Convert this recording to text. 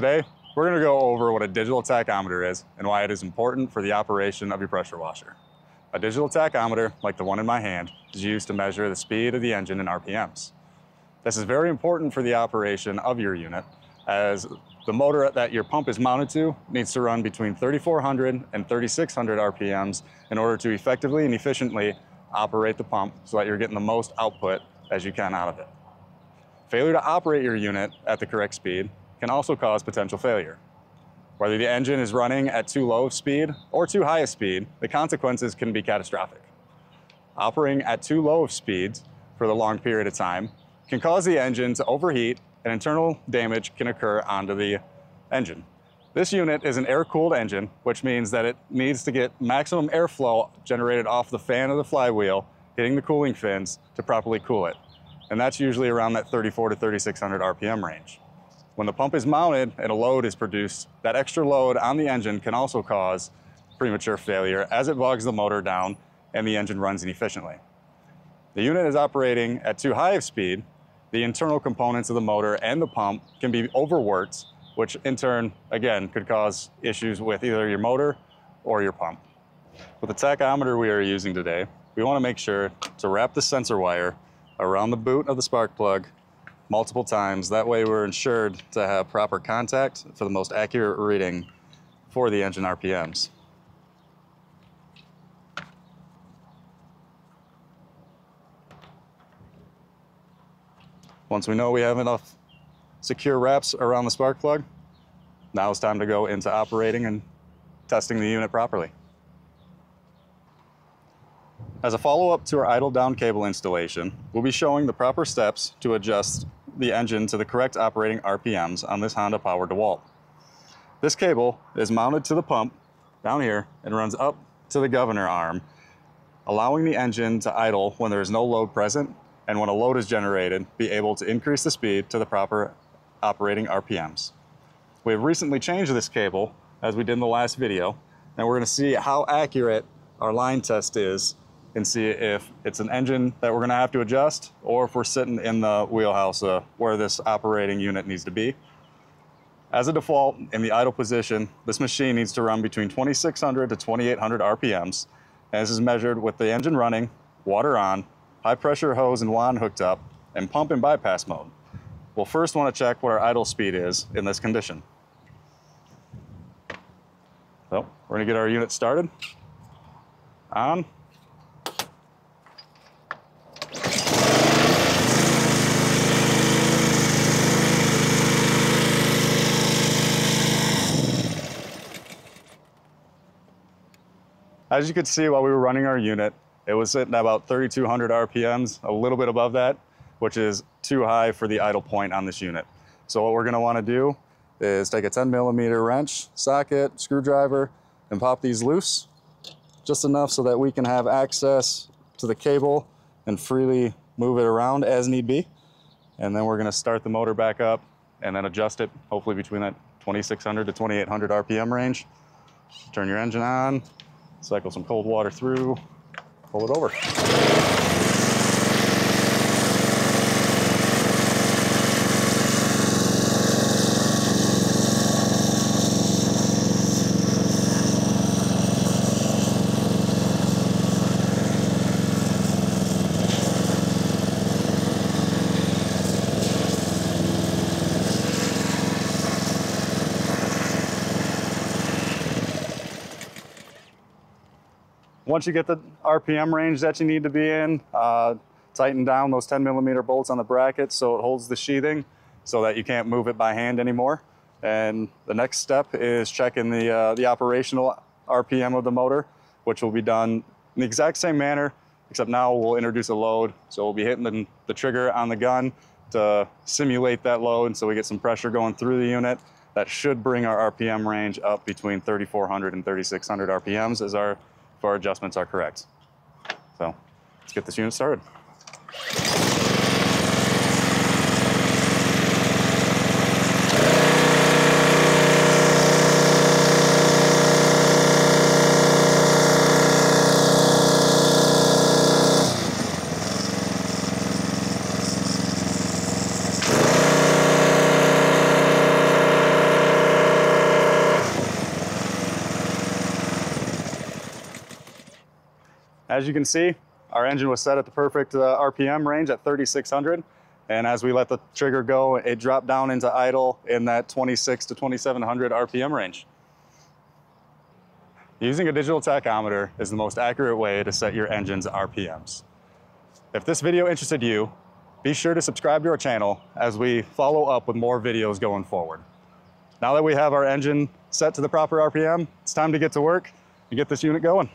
Today, we're going to go over what a digital tachometer is and why it is important for the operation of your pressure washer. A digital tachometer, like the one in my hand, is used to measure the speed of the engine in RPMs. This is very important for the operation of your unit, as the motor that your pump is mounted to needs to run between 3,400 and 3,600 RPMs in order to effectively and efficiently operate the pump so that you're getting the most output as you can out of it. Failure to operate your unit at the correct speed can also cause potential failure. Whether the engine is running at too low of speed or too high of speed, the consequences can be catastrophic. Operating at too low of speeds for the long period of time can cause the engine to overheat, and internal damage can occur onto the engine. This unit is an air-cooled engine, which means that it needs to get maximum airflow generated off the fan of the flywheel, hitting the cooling fins to properly cool it. And that's usually around that 3,400 to 3,600 RPM range. When the pump is mounted and a load is produced, that extra load on the engine can also cause premature failure as it bogs the motor down and the engine runs inefficiently. The unit is operating at too high of speed. The internal components of the motor and the pump can be overworked, which in turn, again, could cause issues with either your motor or your pump. With the tachometer we are using today, we want to make sure to wrap the sensor wire around the boot of the spark plug multiple times. That way we're ensured to have proper contact for the most accurate reading for the engine RPMs. Once we know we have enough secure wraps around the spark plug, now it's time to go into operating and testing the unit properly. As a follow-up to our idle down cable installation, we'll be showing the proper steps to adjust the engine to the correct operating RPMs on this Honda Power DeWalt. This cable is mounted to the pump down here and runs up to the governor arm, allowing the engine to idle when there is no load present, and when a load is generated, be able to increase the speed to the proper operating RPMs. We have recently changed this cable, as we did in the last video, and we're gonna see how accurate our line test is and see if it's an engine that we're gonna have to adjust or if we're sitting in the wheelhouse where this operating unit needs to be. As a default, in the idle position, this machine needs to run between 2,600 to 2,800 RPMs, and this is measured with the engine running, water on, high pressure hose and wand hooked up, and pump in bypass mode. We'll first want to check what our idle speed is in this condition. So we're going to get our unit started. On. As you could see, while we were running our unit, it was sitting at about 3,200 RPMs, a little bit above that, which is too high for the idle point on this unit. So what we're gonna wanna do is take a 10mm wrench, socket, screwdriver, and pop these loose, just enough so that we can have access to the cable and freely move it around as need be. And then we're gonna start the motor back up and then adjust it, hopefully between that 2,600 to 2,800 RPM range. Turn your engine on, cycle some cold water through, pull it over. Once you get the RPM range that you need to be in, tighten down those 10mm bolts on the bracket so it holds the sheathing so that you can't move it by hand anymore. And the next step is checking the operational RPM of the motor, which will be done in the exact same manner, except now we'll introduce a load. So we'll be hitting the trigger on the gun to simulate that load so we get some pressure going through the unit. That should bring our RPM range up between 3,400 and 3,600 RPMs as our if our adjustments are correct. So let's get this unit started. As you can see, our engine was set at the perfect RPM range at 3,600. And as we let the trigger go, it dropped down into idle in that 26 to 2,700 RPM range. Using a digital tachometer is the most accurate way to set your engine's RPMs. If this video interested you, be sure to subscribe to our channel as we follow up with more videos going forward. Now that we have our engine set to the proper RPM, it's time to get to work and get this unit going.